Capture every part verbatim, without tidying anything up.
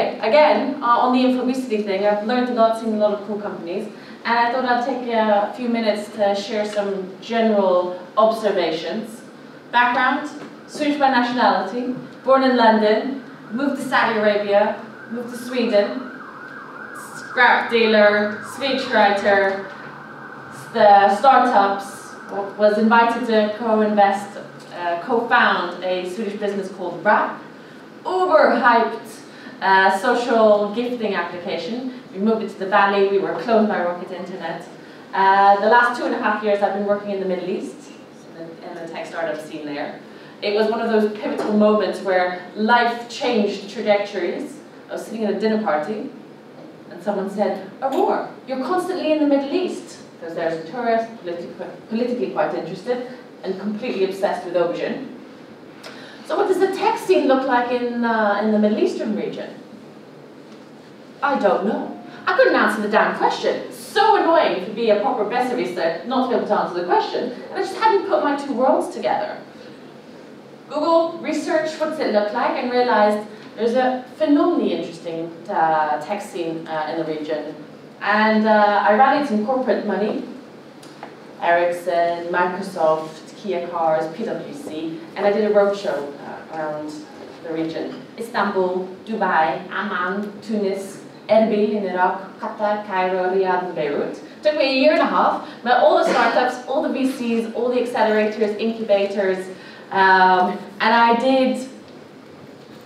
today. Again, uh, on the InfoBusiness thing, I've learned a lot, seen a lot of cool companies, and I thought I'd take a few minutes to share some general observations. Background, switched by nationality, born in London, moved to Saudi Arabia, moved to Sweden, scrap dealer, speechwriter, the startups, was invited to co-invest, uh, co-found a Swedish business called Rap, uber-hyped uh, social gifting application. We moved it to the Valley, we were cloned by Rocket Internet. Uh, the last two and a half years I've been working in the Middle East, in the, in the tech startup scene there. It was one of those pivotal moments where life changed trajectories. I was sitting at a dinner party and someone said, "Aurora, you're constantly in the Middle East." Because there's a tourist, politi politically quite interested, and completely obsessed with aubergine. So what does the tech scene look like in, uh, in the Middle Eastern region? I don't know. I couldn't answer the damn question. So annoying to be a proper pessimist not to be able to answer the question. And I just hadn't put my two worlds together. Google researched what's it look like and realized there's a phenomenally interesting uh, tech scene uh, in the region. And uh, I rallied some corporate money, Ericsson, Microsoft, Kia cars, PwC, and I did a roadshow uh, around the region. Istanbul, Dubai, Amman, Tunis, Erbil in Iraq, Qatar, Cairo, Riyadh, and Beirut. It took me a year and a half, met all the startups, all the V Cs, all the accelerators, incubators, um, and I did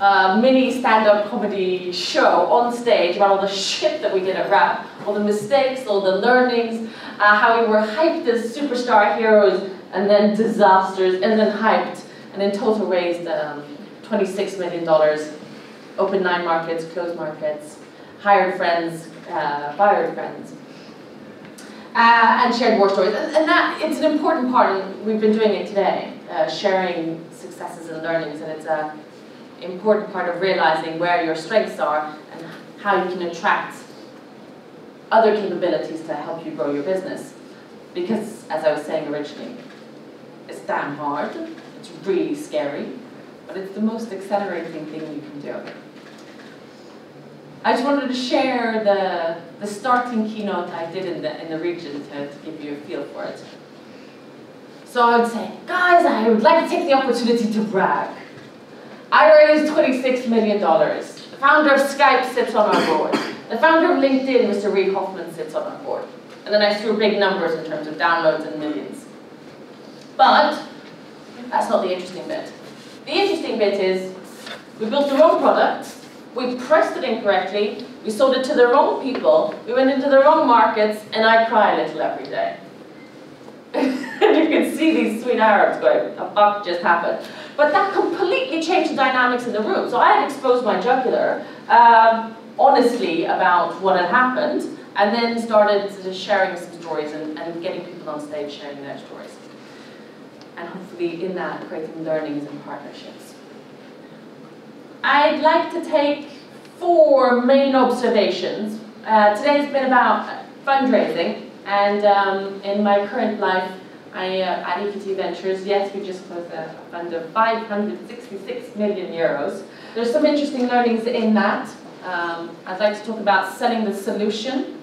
a mini stand-up comedy show on stage about all the shit that we did at Rap, all the mistakes, all the learnings, uh, how we were hyped as superstar heroes and then disasters and then hyped, and in total raised um, twenty-six million dollars, opened nine markets, closed markets, hired friends, uh, fired friends, uh, and shared war stories. And, and that, it's an important part, and we've been doing it today, uh, sharing successes and learnings, and it's a important part of realizing where your strengths are and how you can attract other capabilities to help you grow your business. Because, as I was saying originally, it's damn hard, it's really scary, but it's the most accelerating thing you can do. I just wanted to share the, the starting keynote I did in the, in the region to, to give you a feel for it. So I would say, guys, I would like to take the opportunity to brag. I raised twenty-six million dollars. The founder of Skype sits on our board. The founder of LinkedIn, Mister Reid Hoffman, sits on our board. And then I threw big numbers in terms of downloads and millions. But that's not the interesting bit. The interesting bit is we built the wrong product, we pressed it incorrectly, we sold it to the wrong people, we went into the wrong markets, and I cry a little every day. You can see these sweet Arabs going, a fuck just happened. But that completely changed the dynamics in the room. So I had exposed my jugular, um, honestly, about what had happened, and then started sharing some stories and, and getting people on stage sharing their stories. And hopefully in that, creating learnings and partnerships. I'd like to take four main observations. Uh, today's been about fundraising, and um, in my current life, I, uh, at I C T Ventures, yes, we just closed a fund of five hundred sixty-six million euros. There's some interesting learnings in that. Um, I'd like to talk about selling the solution.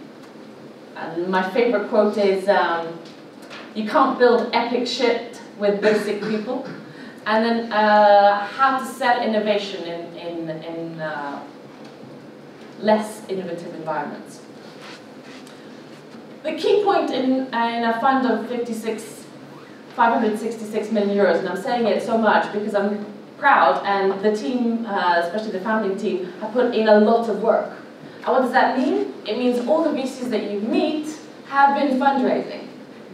And my favorite quote is, um, you can't build epic shit with basic people. And then uh, how to sell innovation in, in, in uh, less innovative environments. The key point in, in a fund of five hundred sixty-six million euros, and I'm saying it so much because I'm proud, and the team, uh, especially the founding team, have put in a lot of work. And what does that mean? It means all the V Cs that you meet have been fundraising.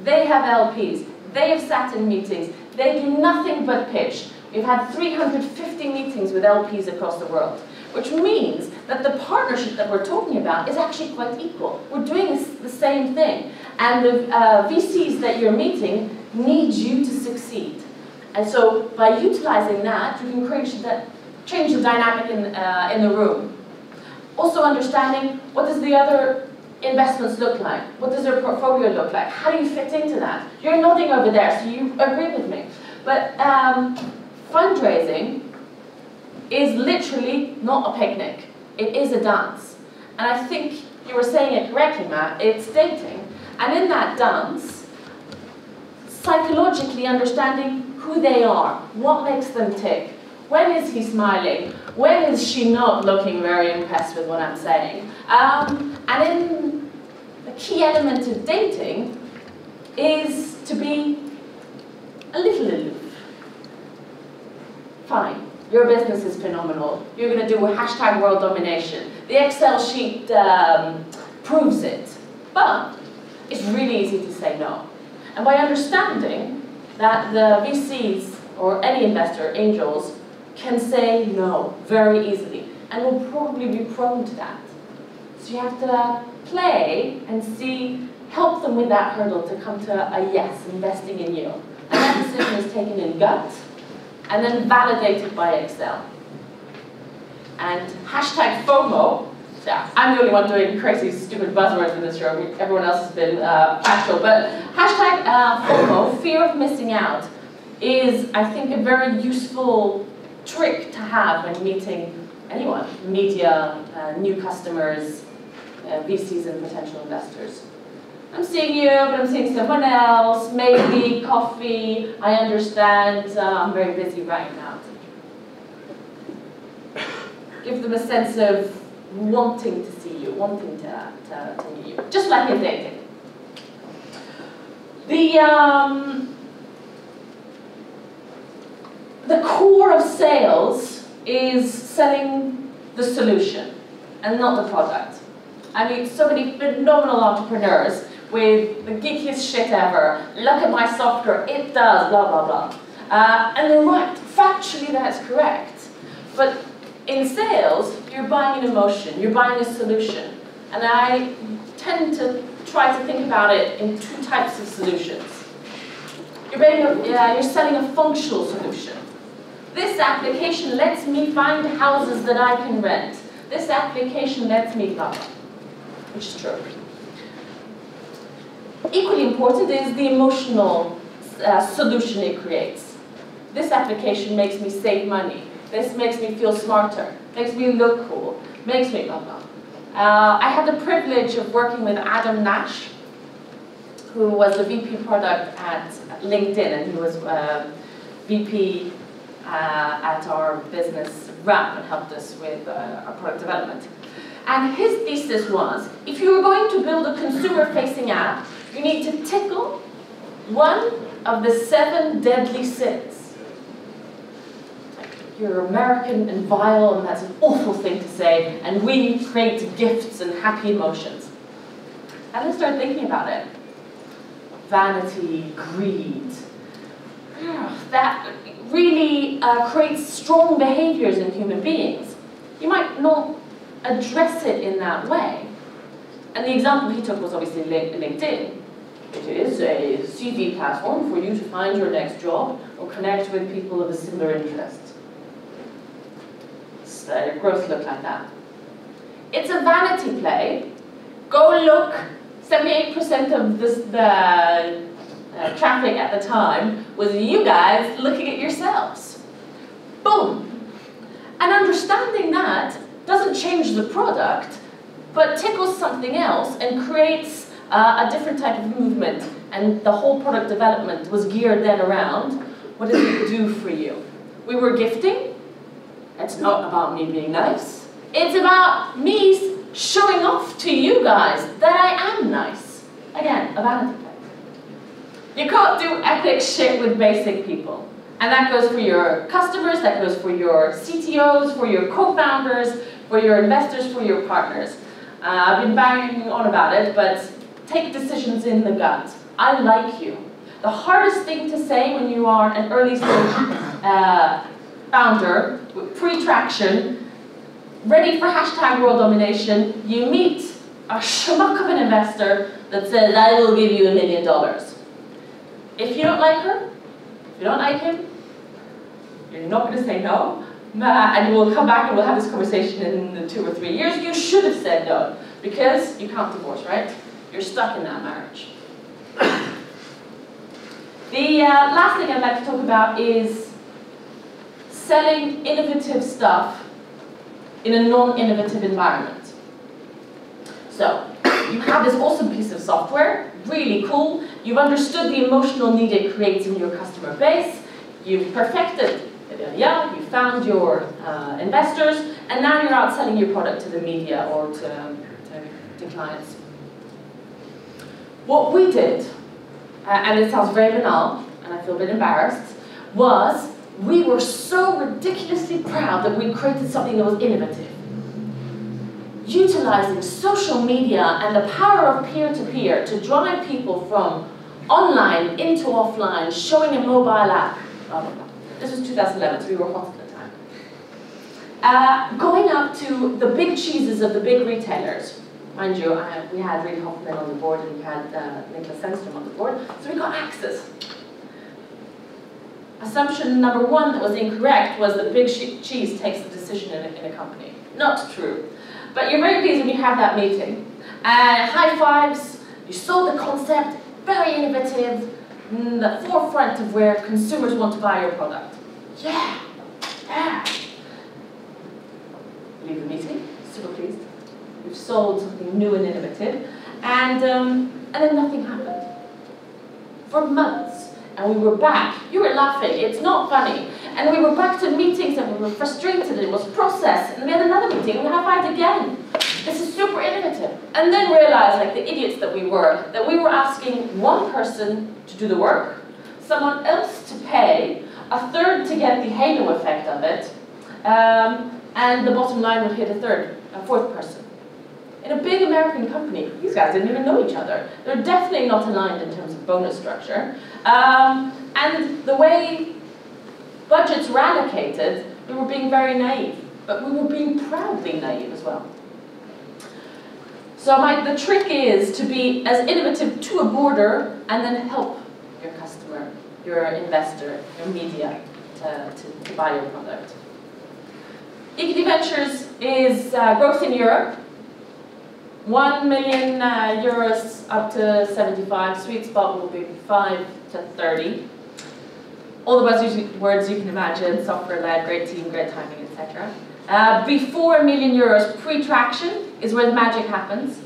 They have L Ps. They have sat in meetings. They do nothing but pitch. We've had three hundred fifty meetings with L Ps across the world, which means that the partnership that we're talking about is actually quite equal. We're doing this, the same thing. And the uh, V Cs that you're meeting need you to succeed. And so by utilizing that, you can create that, change the dynamic in, uh, in the room. Also understanding, what does the other investments look like? What does their portfolio look like? How do you fit into that? You're nodding over there, so you agree with me. But um, fundraising is literally not a picnic. It is a dance. And I think you were saying it correctly, Matt, it's dating. And in that dance, psychologically understanding who they are, what makes them tick, when is he smiling, when is she not looking very impressed with what I'm saying. Um, and in the key element of dating is to be a little aloof. Fine, your business is phenomenal. You're going to do a hashtag world domination. The Excel sheet um, proves it, but it's really easy to say no. And by understanding that the V Cs or any investor, angels, can say no very easily and will probably be prone to that. So you have to play and see, help them with that hurdle to come to a yes, investing in you. And that decision is taken in gut and then validated by Excel. And hashtag FOMO, yeah, I'm the only one doing crazy, stupid buzzwords in this room. Everyone else has been uh, factual. But hashtag uh, FOMO, fear of missing out, is, I think, a very useful trick to have when meeting anyone, media, uh, new customers, uh, V Cs and potential investors. I'm seeing you, but I'm seeing someone else, maybe coffee, I understand, uh, I'm very busy right now. Give them a sense of wanting to see you, wanting to, to, to meet you, just like in dating. The, um, the core of sales is selling the solution and not the product. I meet so many phenomenal entrepreneurs with the geekiest shit ever. Look at my software, it does, blah, blah, blah. Uh, and they're right, factually that's correct. But in sales, you're buying an emotion, you're buying a solution. And I tend to try to think about it in two types of solutions. You're, a, uh, you're selling a functional solution. This application lets me find houses that I can rent. This application lets me blah, blah, which is true. Equally important is the emotional uh, solution it creates. This application makes me save money. This makes me feel smarter. Makes me look cool. Makes me blah blah. Uh, I had the privilege of working with Adam Nash, who was the V P product at LinkedIn, and he was uh, V P uh, at our business Rap and helped us with uh, our product development. And his thesis was, if you were going to build a consumer-facing app, you need to tickle one of the seven deadly sins. Like, you're American and vile, and that's an awful thing to say, and we create gifts and happy emotions. And then start thinking about it. Vanity, greed. That really uh, creates strong behaviors in human beings. You might not address it in that way. And the example he took was obviously LinkedIn. It is a C V platform for you to find your next job or connect with people of a similar interest. So growth looked like that. It's a vanity play. Go look, seventy-eight percent of this, the uh, traffic at the time was you guys looking at yourselves. Boom! And understanding that doesn't change the product, but tickles something else and creates uh, a different type of movement, and the whole product development was geared then around, what does it do for you? We were gifting. It's not about me being nice. It's about me showing off to you guys that I am nice. Again, a vanity play. You can't do epic shit with basic people. And that goes for your customers, that goes for your C T Os, for your co-founders, for your investors, for your partners. Uh, I've been banging on about it, but take decisions in the gut. I like you. The hardest thing to say when you are an early stage uh, founder, with pre-traction, ready for hashtag world domination, you meet a schmuck of an investor that says, I will give you a million dollars. If you don't like her, if you don't like him, you're not going to say no, and we'll come back and we'll have this conversation in two or three years. You should have said no, because you can't divorce, right? You're stuck in that marriage. The uh, last thing I'd like to talk about is selling innovative stuff in a non-innovative environment. So, you have this awesome piece of software, really cool, you've understood the emotional need it creates in your customer base, you've perfected it, yeah, you found your uh, investors, and now you're out selling your product to the media or to, to, to clients. What we did, uh, and it sounds very banal, and I feel a bit embarrassed, was we were so ridiculously proud that we created something that was innovative. Utilizing social media and the power of peer-to-peer to drive people from online into offline, showing a mobile app, blah, blah, blah. This was two thousand eleven, so we were hot at the time. Uh, going up to the big cheeses of the big retailers. Mind you, I, we had Reid Hoffman on the board and we had uh, Nicholas Sandstrom on the board, so we got access. Assumption number one that was incorrect was that big cheese takes the decision in a, in a company. Not true. But you're very pleased when you have that meeting. Uh, high fives, you saw the concept, very innovative, in the forefront of where consumers want to buy your product. Yeah, yeah. Leave the meeting, super pleased. We've sold something new and innovative. And, um, and then nothing happened. For months. And we were back. You were laughing, it's not funny. And we were back to meetings and we were frustrated, and it was processed, and we had another meeting, and we high-fived again. This is super innovative. And then realized, like the idiots that we were, that we were asking one person to do the work, someone else to pay, a third to get the halo effect of it, um, and the bottom line would hit a third, a fourth person. In a big American company, these guys didn't even know each other. They're definitely not aligned in terms of bonus structure. Um, and the way budgets were allocated, we were being very naive, but we were being proudly naive as well. So my, the trick is to be as innovative to a border and then help your customer, your investor, your media to, to, to buy your product. I C T Ventures is uh, growth in Europe. one million uh, euros up to seventy-five, sweet spot will be five to thirty. All the buzzwords words you can imagine, software-led, great team, great timing, et cetera. Uh, before a million euros, pre-traction is where the magic happens.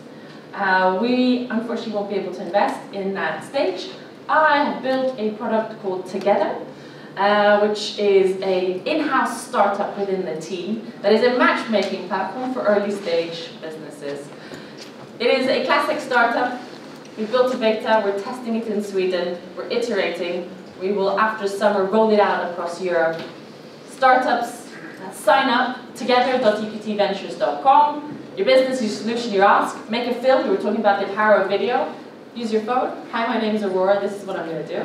Uh, we unfortunately won't be able to invest in that stage. I have built a product called Together, uh, which is an in-house startup within the team that is a matchmaking platform for early-stage businesses. It is a classic startup. We built a beta, we're testing it in Sweden, we're iterating. We will, after summer, roll it out across Europe. Startups, sign up, together dot I C T ventures dot com. Your business, your solution, your ask. Make a film, we were talking about the power of video. Use your phone. Hi, my name is Aurora, this is what I'm going to do.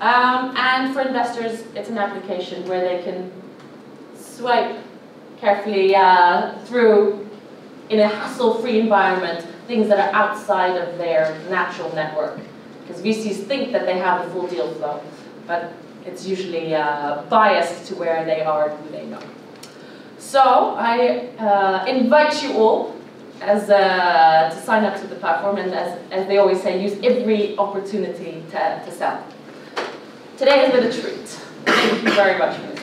Um, and for investors, it's an application where they can swipe carefully uh, through, in a hassle-free environment, things that are outside of their natural network. Because V Cs think that they have the full deal flow, but it's usually uh, biased to where they are and who they know. So I uh, invite you all as, uh, to sign up to the platform, and as, as they always say, use every opportunity to, to sell. Today has been a treat. Thank you very much for this.